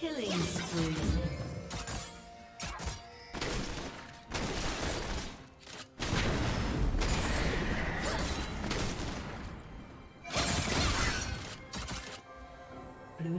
Killing spree. Blue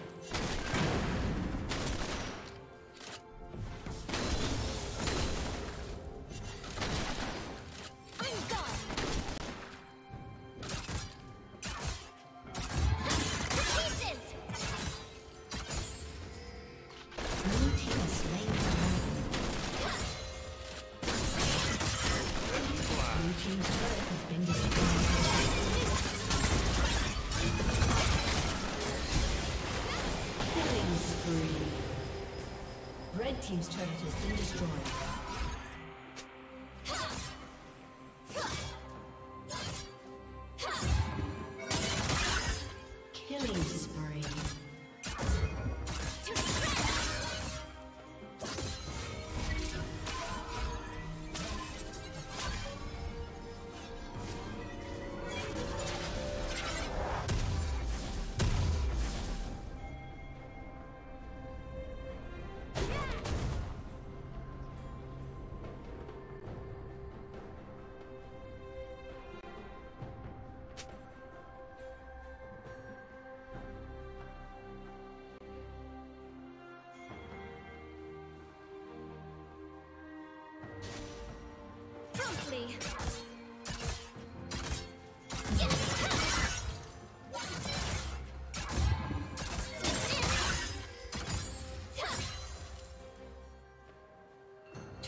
Team's turret has been destroyed. Please.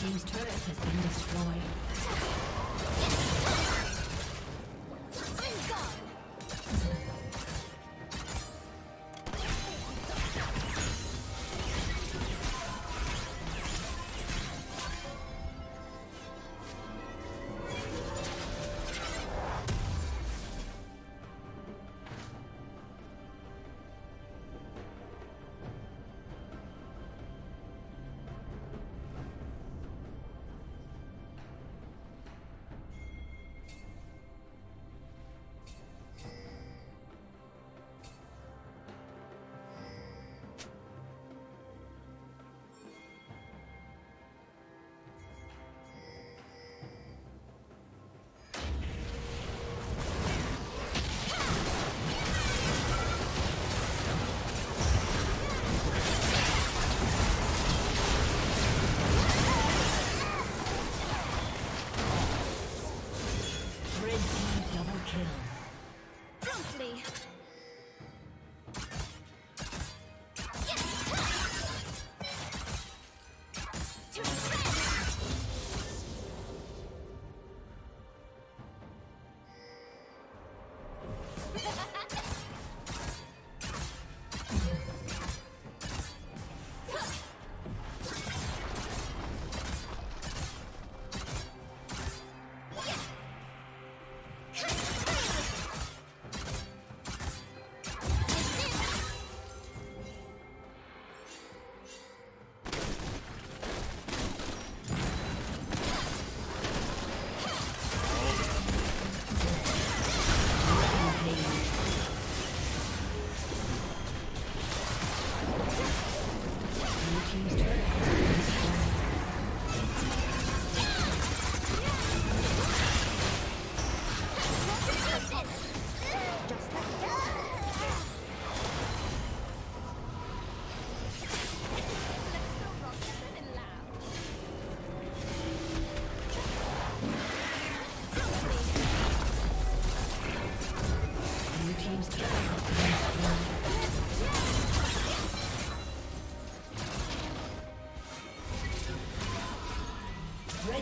Team's turret has been destroyed. I'm gone.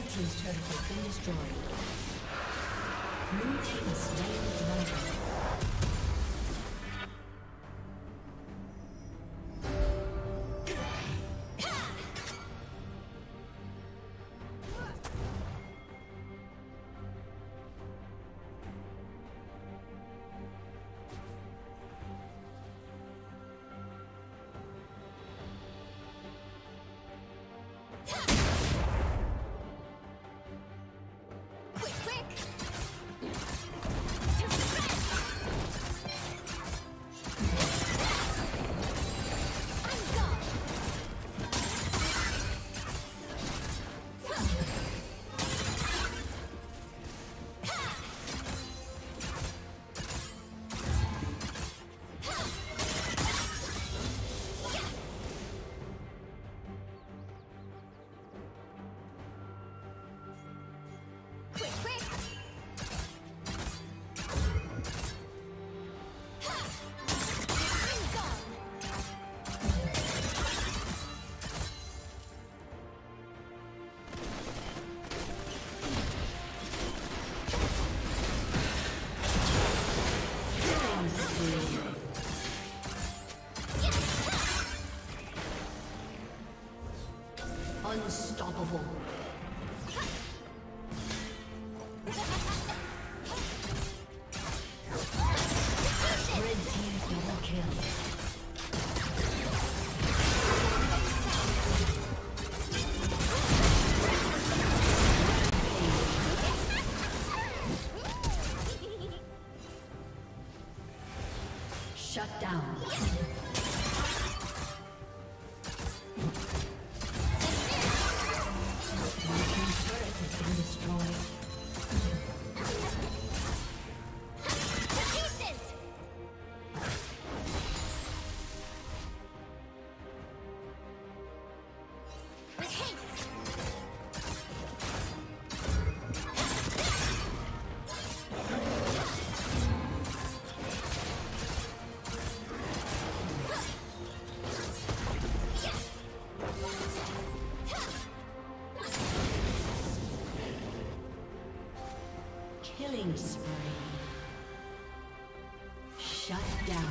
Red team's turret has been destroyed. Blue team is slain the dragon. Unstoppable. Red team double kill. Killing spree. Shut down.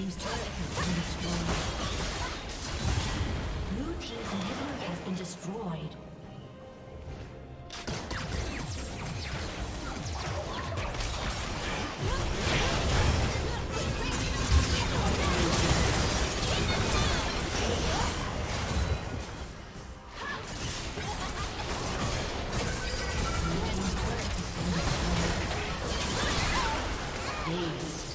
team's turret has been destroyed. Blue team's inhibitor has been destroyed. Please.